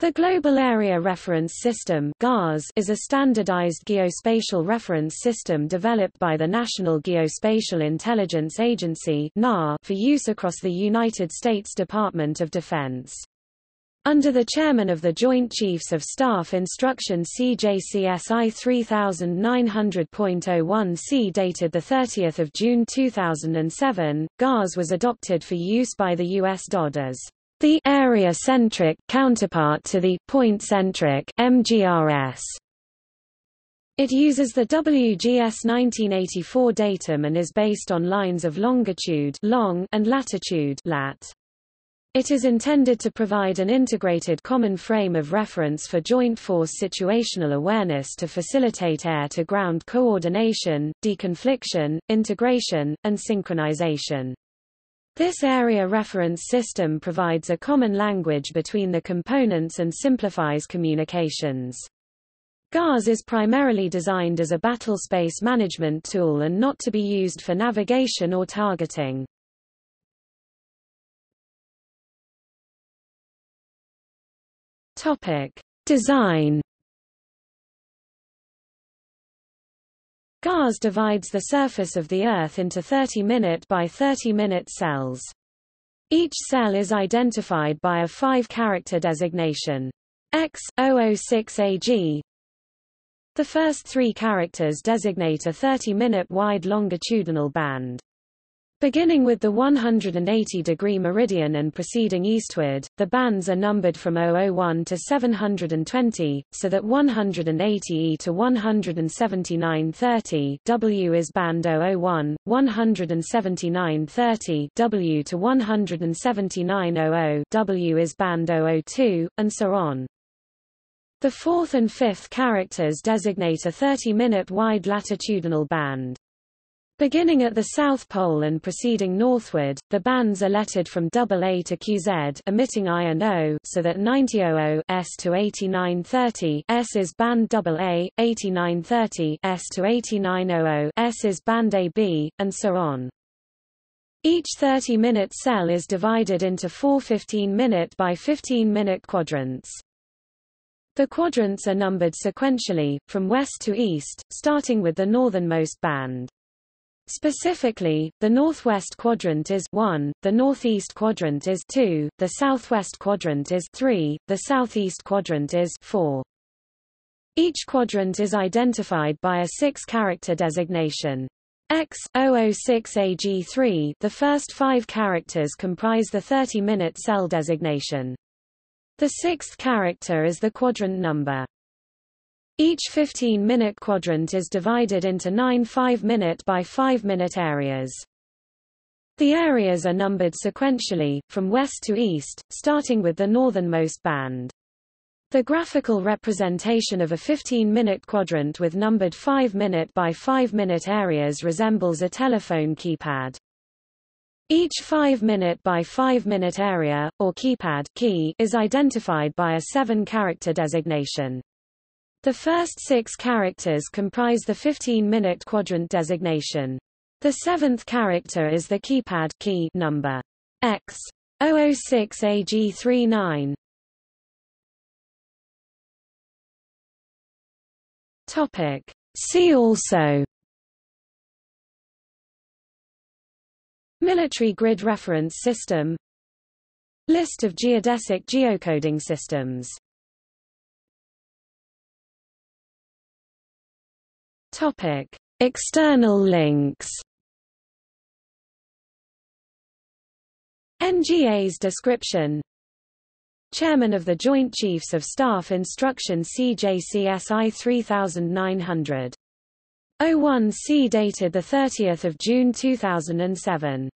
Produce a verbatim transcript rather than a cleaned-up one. The Global Area Reference System (GARS) is a standardized geospatial reference system developed by the National Geospatial-Intelligence Agency for use across the United States Department of Defense. Under the chairman of the Joint Chiefs of Staff Instruction C J C S I three nine hundred point oh one C dated the thirtieth of June two thousand seven, GARS was adopted for use by the U S D O D as the area-centric counterpart to the point-centric M G R S. It uses the W G S nineteen eighty-four datum and is based on lines of longitude long and latitude lat. It is intended to provide an integrated common frame of reference for joint force situational awareness to facilitate air-to-ground coordination, deconfliction, integration, and synchronization. This area reference system provides a common language between the components and simplifies communications. GARS is primarily designed as a battlespace management tool and not to be used for navigation or targeting. Topic: Design. GARS divides the surface of the Earth into thirty minute by thirty minute cells. Each cell is identified by a five-character designation. X zero zero six A G. The first three characters designate a thirty minute wide longitudinal band. Beginning with the one hundred eighty degree meridian and proceeding eastward, the bands are numbered from zero zero one to seven hundred twenty, so that one hundred eighty E to one hundred seventy-nine thirty W is band zero zero one, one hundred seventy-nine thirty W to one hundred seventy-nine hundred W is band zero zero two, and so on. The fourth and fifth characters designate a thirty minute wide latitudinal band. Beginning at the South Pole and proceeding northward, the bands are lettered from double A to Q Z, omitting I and O, so that ninety S to eighty-nine thirty S is band double A, eighty-nine thirty S to eighty-nine hundred S is band A B, and so on. Each thirty minute cell is divided into four fifteen minute by fifteen minute quadrants. The quadrants are numbered sequentially, from west to east, starting with the northernmost band. Specifically, the northwest quadrant is one, the northeast quadrant is two, the southwest quadrant is three, the southeast quadrant is four. Each quadrant is identified by a six-character designation. X zero zero six A G three, the first five characters comprise the thirty minute cell designation. The sixth character is the quadrant number. Each fifteen minute quadrant is divided into nine five minute by five minute areas. The areas are numbered sequentially, from west to east, starting with the northernmost band. The graphical representation of a fifteen minute quadrant with numbered five minute by five minute areas resembles a telephone keypad. Each five minute by five minute area, or keypad key, is identified by a seven-character designation. The first six characters comprise the fifteen minute quadrant designation. The seventh character is the keypad key number. X zero zero six A G three nine. Topic. See also: Military Grid Reference System, List of geodesic geocoding systems. Topic: External links. N G A's description. Chairman of the Joint Chiefs of Staff Instruction C J C S I three nine hundred point oh one C dated the thirtieth of June two thousand seven.